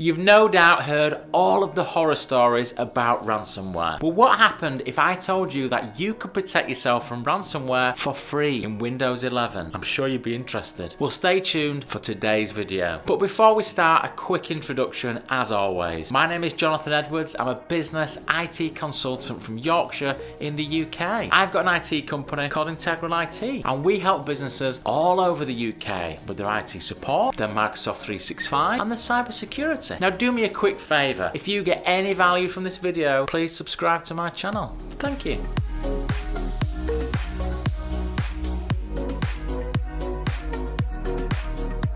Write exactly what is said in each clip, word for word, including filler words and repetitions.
You've no doubt heard all of the horror stories about ransomware. But what happened if I told you that you could protect yourself from ransomware for free in Windows eleven? I'm sure you'd be interested. Well, stay tuned for today's video. But before we start, a quick introduction as always. My name is Jonathan Edwards. I'm a business I T consultant from Yorkshire in the U K. I've got an I T company called Integral I T, and we help businesses all over the U K with their I T support, their Microsoft three sixty-five, and their cybersecurity. Now do me a quick favour, if you get any value from this video, please subscribe to my channel. Thank you.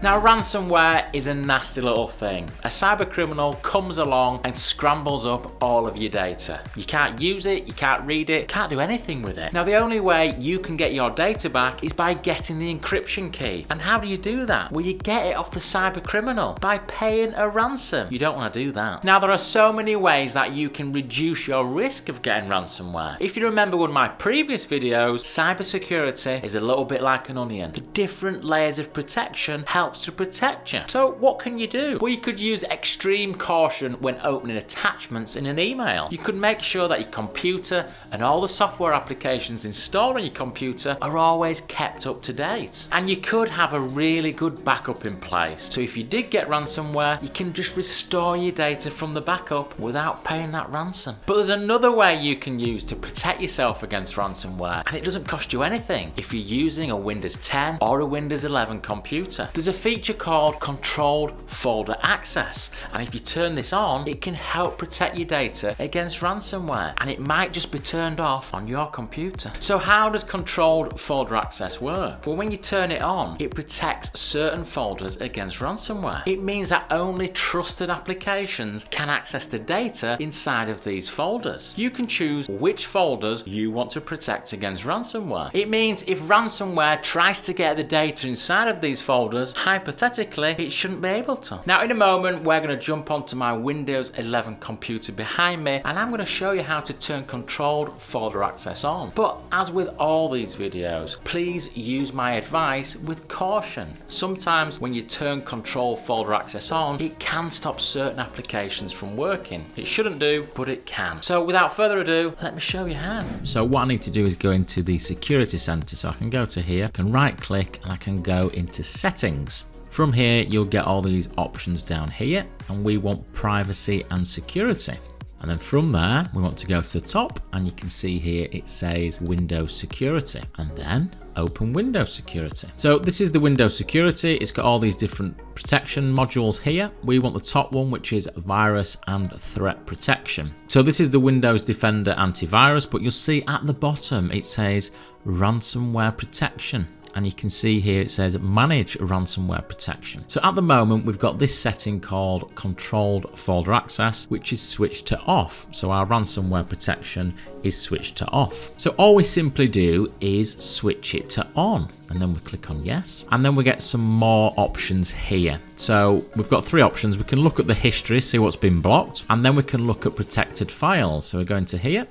Now, ransomware is a nasty little thing. A cyber criminal comes along and scrambles up all of your data. You can't use it, you can't read it, can't do anything with it. Now, the only way you can get your data back is by getting the encryption key. And how do you do that? Well, you get it off the cyber criminal by paying a ransom. You don't want to do that. Now, there are so many ways that you can reduce your risk of getting ransomware. If you remember one of my previous videos, cybersecurity is a little bit like an onion. The different layers of protection help to protect you. So what can you do? Well, you could use extreme caution when opening attachments in an email. You could make sure that your computer and all the software applications installed on your computer are always kept up to date. And you could have a really good backup in place. So if you did get ransomware, you can just restore your data from the backup without paying that ransom. But there's another way you can use to protect yourself against ransomware, and it doesn't cost you anything if you're using a Windows ten or a Windows eleven computer. There's a feature called Controlled Folder Access, and if you turn this on, it can help protect your data against ransomware, and it might just be turned off on your computer. So how does Controlled Folder Access work? Well, when you turn it on, it protects certain folders against ransomware. It means that only trusted applications can access the data inside of these folders. You can choose which folders you want to protect against ransomware. It means if ransomware tries to get the data inside of these folders, hypothetically, it shouldn't be able to. Now, in a moment, we're going to jump onto my Windows eleven computer behind me, and I'm going to show you how to turn Controlled Folder Access on. But as with all these videos, please use my advice with caution. Sometimes when you turn Controlled Folder Access on, it can stop certain applications from working. It shouldn't do, but it can. So without further ado, let me show you how. So what I need to do is go into the Security Center. So I can go to here, I can right click, and I can go into Settings. From here, you'll get all these options down here, and we want privacy and security. And then from there, we want to go to the top, and you can see here it says Windows Security, and then open Windows Security. So this is the Windows Security. It's got all these different protection modules here. We want the top one, which is virus and threat protection. So this is the Windows Defender antivirus, but you'll see at the bottom, it says ransomware protection. And you can see here it says manage ransomware protection. So at the moment, we've got this setting called Controlled Folder Access, which is switched to off. So our ransomware protection is switched to off. So all we simply do is switch it to on, and then we click on yes, and then we get some more options here. So we've got three options. We can look at the history, see what's been blocked, and then we can look at protected files. So we're going to here,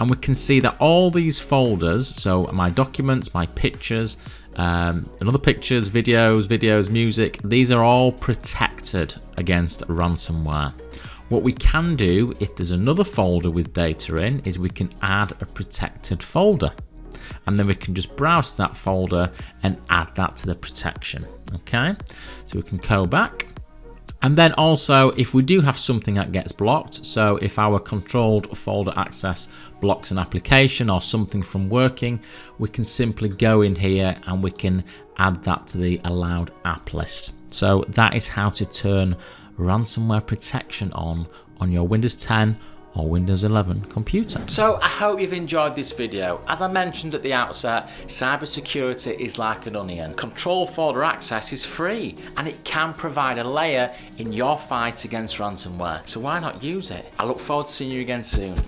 and we can see that all these folders, so my documents, my pictures, um, and other pictures, videos, videos, music, these are all protected against ransomware. What we can do if there's another folder with data in is we can add a protected folder, and then we can just browse that folder and add that to the protection, okay? So we can go back. And then also, if we do have something that gets blocked, so if our Controlled Folder Access blocks an application or something from working, we can simply go in here and we can add that to the allowed app list. So that is how to turn ransomware protection on on your Windows ten or Windows eleven computer. So I hope you've enjoyed this video. As I mentioned at the outset, cybersecurity is like an onion. Controlled Folder Access is free, and it can provide a layer in your fight against ransomware. So why not use it? I look forward to seeing you again soon.